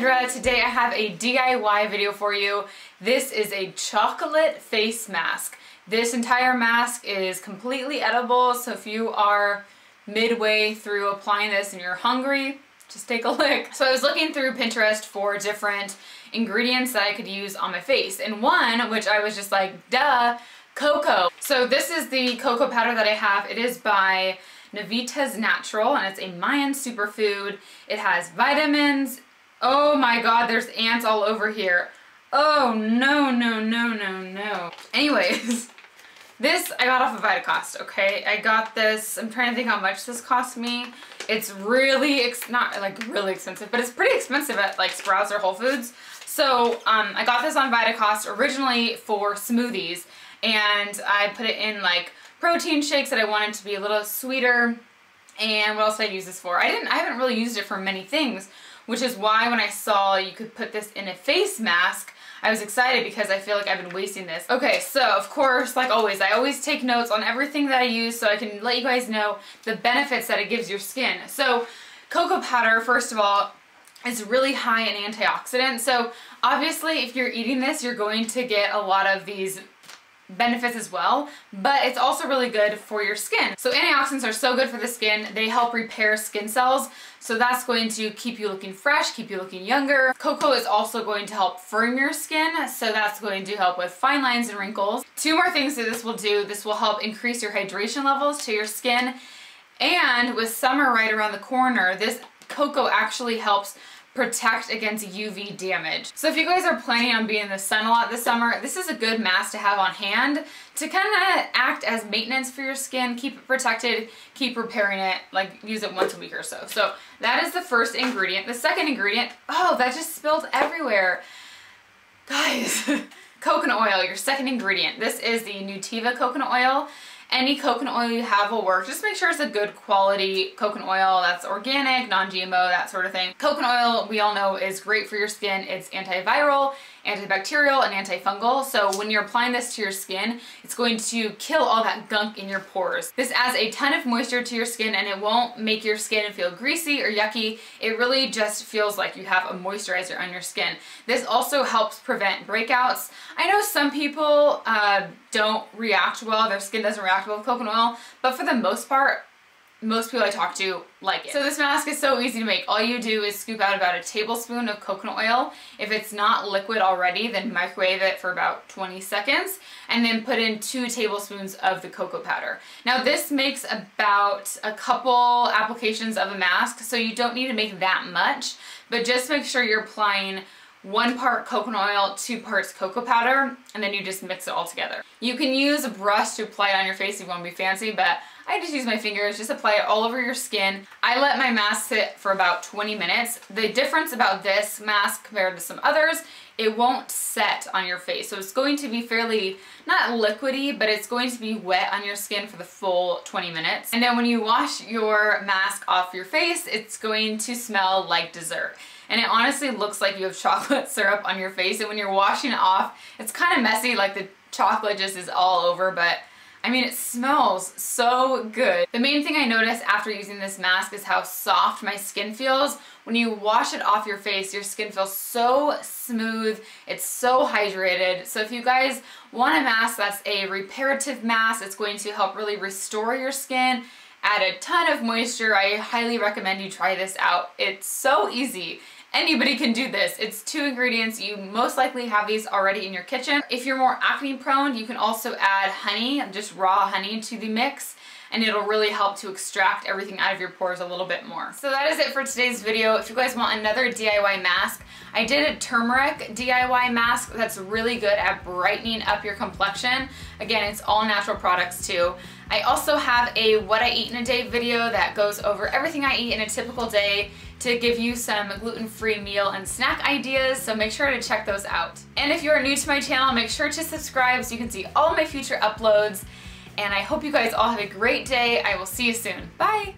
Kendra. Today I have a DIY video for you. This is a chocolate face mask. This entire mask is completely edible, so if you are midway through applying this and you're hungry, just take a lick. So I was looking through Pinterest for different ingredients that I could use on my face, and one, which I was just like, duh, cocoa. So this is the cocoa powder that I have. It is by Navitas Natural, and it's a Mayan superfood. It has vitamins. Oh my god, there's ants all over here. Oh no, no, no, no, no. Anyways, this I got off of Vitacost, okay? I got this, I'm trying to think how much this cost me. It's really, not like really expensive, but it's pretty expensive at like Sprouts or Whole Foods. So I got this on Vitacost originally for smoothies, and I put it in like protein shakes that I wanted to be a little sweeter. And what else did I use this for? I haven't really used it for many things, which is why when I saw you could put this in a face mask, I was excited because I feel like I've been wasting this. Okay, so of course, like always, I always take notes on everything that I use so I can let you guys know the benefits that it gives your skin. So cocoa powder, first of all, is really high in antioxidants. So obviously if you're eating this, you're going to get a lot of these benefits as well, but it's also really good for your skin. So antioxidants are so good for the skin. They help repair skin cells, so that's going to keep you looking fresh, keep you looking younger. Cocoa is also going to help firm your skin, so that's going to help with fine lines and wrinkles. Two more things that this will do. This will help increase your hydration levels to your skin, and with summer right around the corner, this cocoa actually helps protect against UV damage. So if you guys are planning on being in the sun a lot this summer, this is a good mask to have on hand to kind of act as maintenance for your skin, keep it protected, keep repairing it, like use it once a week or so. So that is the first ingredient. The second ingredient, oh, that just spilled everywhere. Guys, coconut oil, your second ingredient. This is the Nutiva coconut oil. Any coconut oil you have will work. Just make sure it's a good quality coconut oil that's organic, non-GMO, that sort of thing. Coconut oil, we all know, is great for your skin. It's antiviral, antibacterial, and antifungal. So when you're applying this to your skin, it's going to kill all that gunk in your pores. This adds a ton of moisture to your skin, and it won't make your skin feel greasy or yucky. It really just feels like you have a moisturizer on your skin. This also helps prevent breakouts. I know some people don't react well, their skin doesn't react with coconut oil, but for the most part, most people I talk to like it. So this mask is so easy to make. All you do is scoop out about a tablespoon of coconut oil. If it's not liquid already, then microwave it for about 20 seconds and then put in 2 tablespoons of the cocoa powder. Now this makes about a couple applications of a mask, so you don't need to make that much, but just make sure you're applying 1 part coconut oil, 2 parts cocoa powder, and then you just mix it all together. You can use a brush to apply it on your face if you want to be fancy, but I just use my fingers, just apply it all over your skin. I let my mask sit for about 20 minutes. The difference about this mask compared to some others, it won't set on your face. So it's going to be fairly, not liquidy, but it's going to be wet on your skin for the full 20 minutes. And then when you wash your mask off your face, it's going to smell like dessert. And it honestly looks like you have chocolate syrup on your face, and when you're washing it off, it's kind of messy, like the chocolate just is all over, but I mean, it smells so good. The main thing I noticed after using this mask is how soft my skin feels. When you wash it off your face, your skin feels so smooth, it's so hydrated. So if you guys want a mask that's a reparative mask, it's going to help really restore your skin, add a ton of moisture. I highly recommend you try this out. It's so easy. Anybody can do this. It's 2 ingredients. You most likely have these already in your kitchen. If you're more acne prone, you can also add honey, just raw honey, to the mix, and it'll really help to extract everything out of your pores a little bit more. So that is it for today's video. If you guys want another DIY mask, I did a turmeric DIY mask that's really good at brightening up your complexion. Again, it's all natural products too. I also have a what I eat in a day video that goes over everything I eat in a typical day to give you some gluten-free meal and snack ideas, so make sure to check those out. And if you're new to my channel, make sure to subscribe so you can see all my future uploads. And I hope you guys all have a great day. I will see you soon. Bye!